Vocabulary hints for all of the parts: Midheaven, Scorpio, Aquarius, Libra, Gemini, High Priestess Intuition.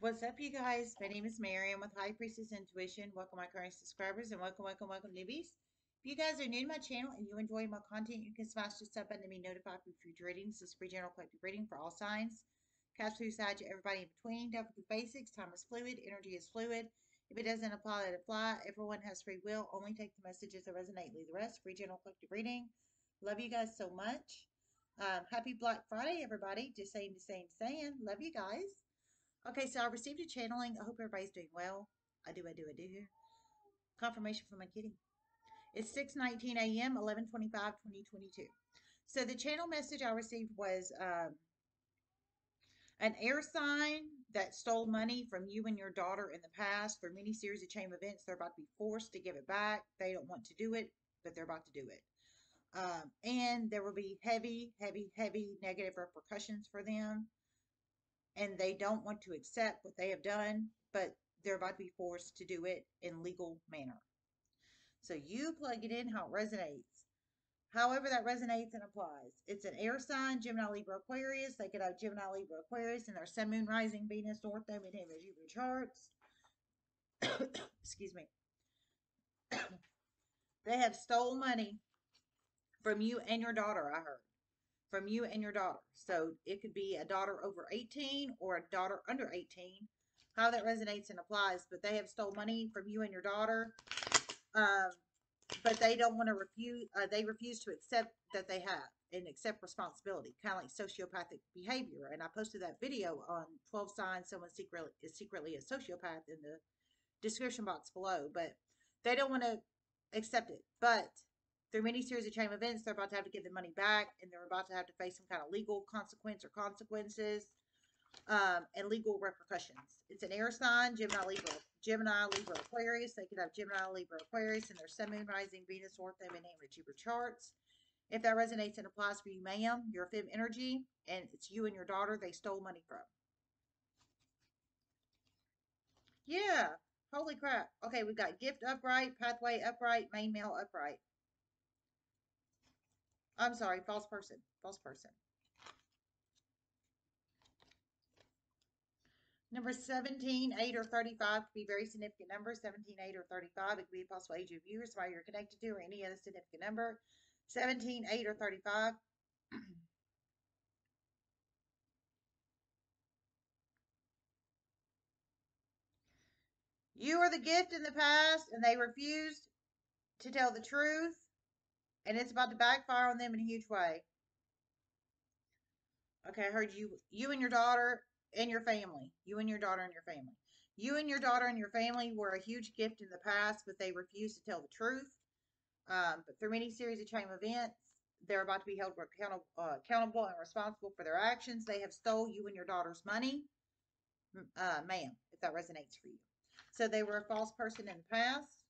What's up, you guys? My name is Marian with High Priestess Intuition. Welcome, my current subscribers, and welcome, newbies. If you guys are new to my channel and you enjoy my content, you can smash the sub button to be notified for future readings. This is free general collective reading for all signs. Cast through side to everybody in between. Don't forget the basics. Time is fluid. Energy is fluid. If it doesn't apply, let it fly. Everyone has free will. Only take the messages that resonate. Leave the rest. Free general collective reading. Love you guys so much. Happy Black Friday, everybody. Just saying the same saying. Love you guys. Okay, so I received a channeling. I hope everybody's doing well. I do here. Confirmation for my kitty. It's 6:19 a.m., 11/25/2022. So the channel message I received was an air sign that stole money from you and your daughter in the past. For many series of chain events, they're about to be forced to give it back. They don't want to do it, but they're about to do it. And there will be heavy, heavy, heavy negative repercussions for them. And they don't want to accept what they have done, but they're about to be forced to do it in legal manner. So you plug it in how it resonates. However that resonates and applies. It's an air sign, Gemini, Libra, Aquarius. They could have Gemini, Libra, Aquarius, and their sun, moon, rising, Venus, North Node, Midheaven, and Jupiter charts. Excuse me. They have stole money from you and your daughter, I heard. From you and your daughter. So it could be a daughter over 18 or a daughter under 18. How that resonates and applies. But they have stole money from you and your daughter. But they don't want to refuse. They refuse to accept that they have and accept responsibility. Kind of like sociopathic behavior. And I posted that video on 12 signs someone is secretly a sociopath in the description box below. But they don't want to accept it. But through many series of chain events, they're about to have to give the money back, and they're about to have to face some kind of legal consequence or consequences and legal repercussions. It's an air sign, Gemini, Libra, Aquarius. They could have Gemini, Libra, Aquarius, and their sun, moon, rising, Venus, North Node, and Jupiter charts. If that resonates and applies for you, ma'am, you're a fem energy, and it's you and your daughter they stole money from. Yeah, holy crap. Okay, we've got gift upright, pathway upright, main male upright. I'm sorry, false person. Number 17, 8, or 35 could be very significant numbers. 17, 8, or 35. It could be a possible age of you or somebody you're connected to or any other significant number. 17, 8, or 35. You were the gift in the past, and they refused to tell the truth. And it's about to backfire on them in a huge way. Okay, I heard you and your daughter and your family. You and your daughter and your family were a huge gift in the past, but they refused to tell the truth. But through many series of chain events, they're about to be held accountable and responsible for their actions. They have stole you and your daughter's money. Ma'am, if that resonates for you. So they were a false person in the past.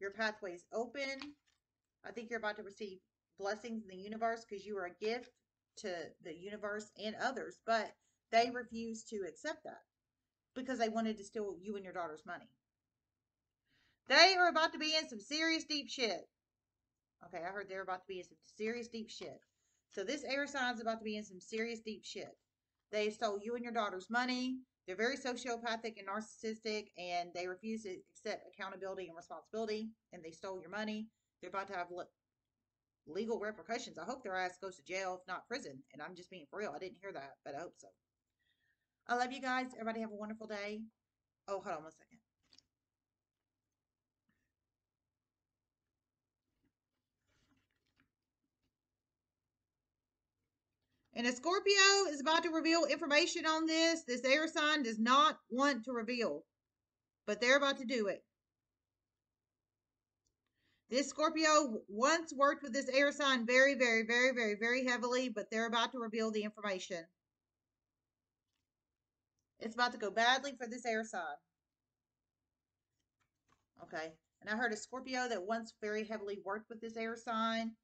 Your pathway is open. I think you're about to receive blessings in the universe because you are a gift to the universe and others, but they refuse to accept that because they wanted to steal you and your daughter's money. They are about to be in some serious deep shit. Okay, I heard they're about to be in some serious deep shit. So this air sign is about to be in some serious deep shit. They stole you and your daughter's money. They're very sociopathic and narcissistic, and they refuse to accept accountability and responsibility, and they stole your money. They're about to have legal repercussions. I hope their ass goes to jail, if not prison. And I'm just being for real. I didn't hear that, but I hope so. I love you guys. Everybody have a wonderful day. Oh, hold on one second. And a Scorpio is about to reveal information on this. This air sign does not want to reveal, but they're about to do it. This Scorpio once worked with this air sign very, very, very, very, very heavily, but they're about to reveal the information. It's about to go badly for this air sign. Okay. And I heard a Scorpio that once very heavily worked with this air sign.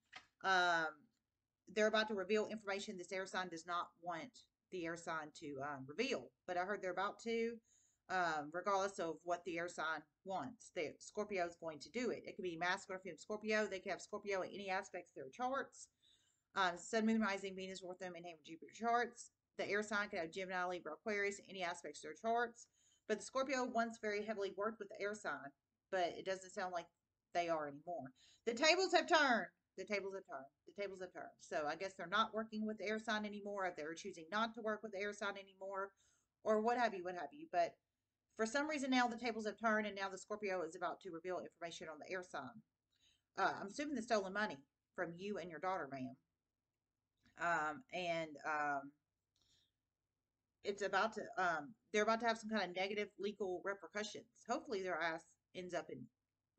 They're about to reveal information this air sign does not want the air sign to reveal, but I heard they're about to. Regardless of what the air sign wants, the Scorpio is going to do it. It could be masculine from Scorpio. They could have Scorpio in any aspects of their charts. Sun, moon, rising, Venus, North Node, and Jupiter charts. the air sign could have Gemini, Libra, Aquarius, any aspects of their charts. But the Scorpio once very heavily worked with the air sign, but it doesn't sound like they are anymore. The tables have turned. The tables have turned. The tables have turned. So I guess they're not working with the air sign anymore, if they're choosing not to work with the air sign anymore, or what have you, what have you. But for some reason now the tables have turned, and now the Scorpio is about to reveal information on the air sign. I'm assuming the stolen money from you and your daughter, ma'am. It's about to, they're about to have some kind of negative legal repercussions. Hopefully their ass ends up in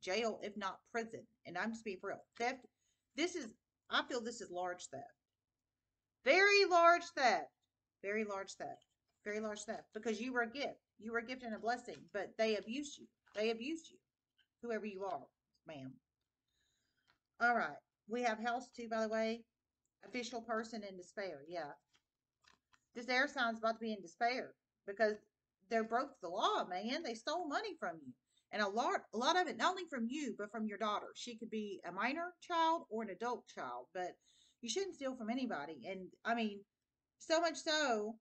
jail, if not prison. And I'm just being real. Theft, this is, I feel this is large theft. Very large theft. Very large theft. Very large theft. Because you were a gift. You were a gift and a blessing, but they abused you. They abused you. Whoever you are, ma'am. All right. We have house too, by the way. Official person in despair. Yeah. This air sign's about to be in despair because they broke the law, man. They stole money from you. And a lot of it, not only from you, but from your daughter. She could be a minor child or an adult child, but you shouldn't steal from anybody. And, I mean, so much so,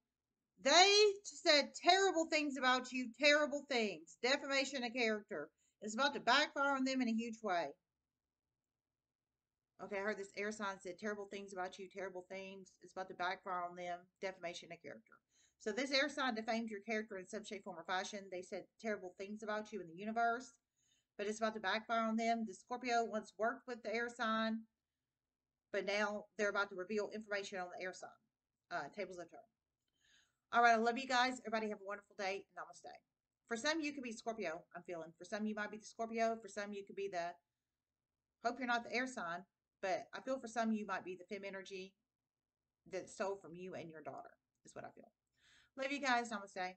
they said terrible things about you, terrible things. Defamation of character. It's about to backfire on them in a huge way. Okay, I heard this air sign said terrible things about you, terrible things. It's about to backfire on them. Defamation of character. So this air sign defamed your character in some shape, form, or fashion. They said terrible things about you in the universe, but it's about to backfire on them. The Scorpio once worked with the air sign, but now they're about to reveal information on the air sign. Tables have turned. All right, I love you guys. Everybody have a wonderful day. Namaste. For some, you could be Scorpio, I'm feeling. For some, you might be the Scorpio. For some, you could be the, hope you're not the air sign. But I feel for some, you might be the femme energy that stole from you and your daughter, is what I feel. Love you guys. Namaste.